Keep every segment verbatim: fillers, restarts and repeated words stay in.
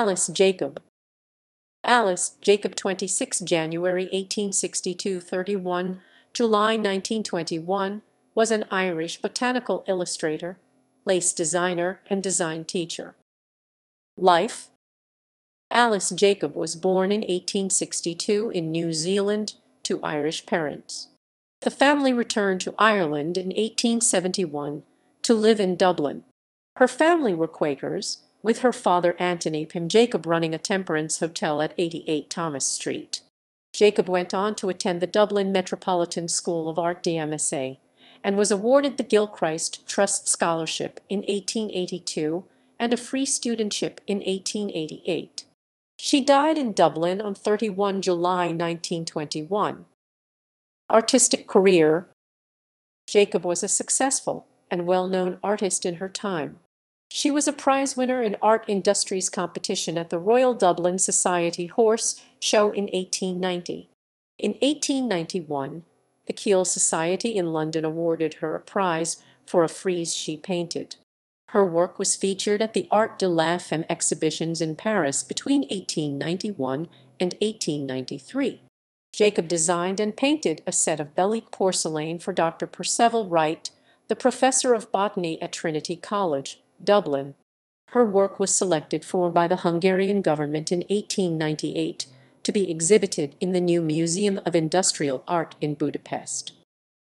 Alice Jacob. Alice Jacob, twenty-six January eighteen sixty-two, thirty-one July nineteen twenty-one, was an Irish botanical illustrator, lace designer, and design teacher. Life. Alice Jacob was born in eighteen sixty-two in New Zealand to Irish parents. The family returned to Ireland in eighteen seventy-one to live in Dublin. Her family were Quakers, with her father Anthony Pim Jacob running a temperance hotel at eighty-eight Thomas Street. Jacob went on to attend the Dublin Metropolitan School of Art D M S A and was awarded the Gilchrist Trust Scholarship in eighteen eighty-two and a free studentship in eighteen eighty-eight. She died in Dublin on thirty-one July nineteen twenty-one. Artistic career. Jacob was a successful and well-known artist in her time. She was a prize winner in art industries competition at the Royal Dublin Society Horse Show in eighteen ninety. In eighteen ninety-one, the Kiel Society in London awarded her a prize for a frieze she painted. Her work was featured at the Art de La Femme exhibitions in Paris between eighteen ninety-one and eighteen ninety-three. Jacob designed and painted a set of Belleek porcelain for Doctor Percival Wright, the professor of botany at Trinity College Dublin. Her work was selected for by the Hungarian government in eighteen ninety-eight to be exhibited in the new Museum of Industrial Art in Budapest.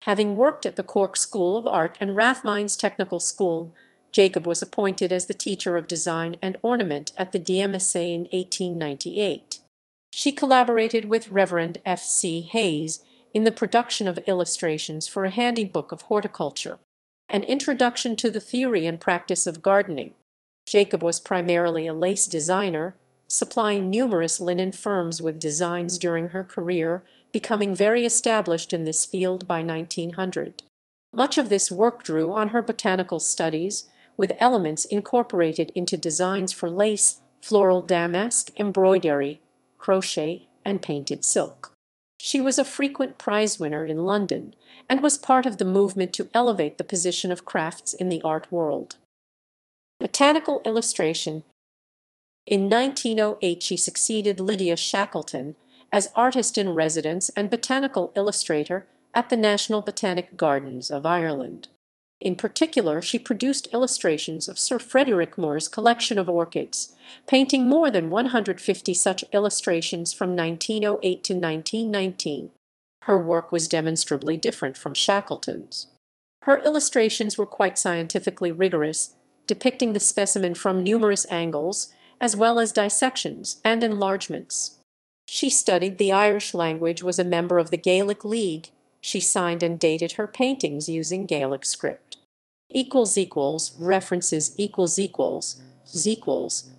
Having worked at the Cork School of Art and Rathmines Technical School, Jacob was appointed as the teacher of design and ornament at the D M S A in eighteen ninety-eight. She collaborated with Reverend F C Hayes in the production of illustrations for a handy book of horticulture, an introduction to the theory and practice of gardening. Jacob was primarily a lace designer, supplying numerous linen firms with designs during her career, becoming very established in this field by nineteen hundred. Much of this work drew on her botanical studies, with elements incorporated into designs for lace, floral damask embroidery, crochet, and painted silk. She was a frequent prize winner in London and was part of the movement to elevate the position of crafts in the art world. Botanical illustration. In nineteen oh eight, she succeeded Lydia Shackleton as artist-in-residence and botanical illustrator at the National Botanic Gardens of Ireland. In particular, she produced illustrations of Sir Frederick Moore's collection of orchids, painting more than one hundred fifty such illustrations from nineteen oh eight to nineteen nineteen. Her work was demonstrably different from Shackleton's. Her illustrations were quite scientifically rigorous, depicting the specimen from numerous angles, as well as dissections and enlargements. She studied the Irish language, was a member of the Gaelic League. She signed and dated her paintings using Gaelic script. Equals equals references equals equals equals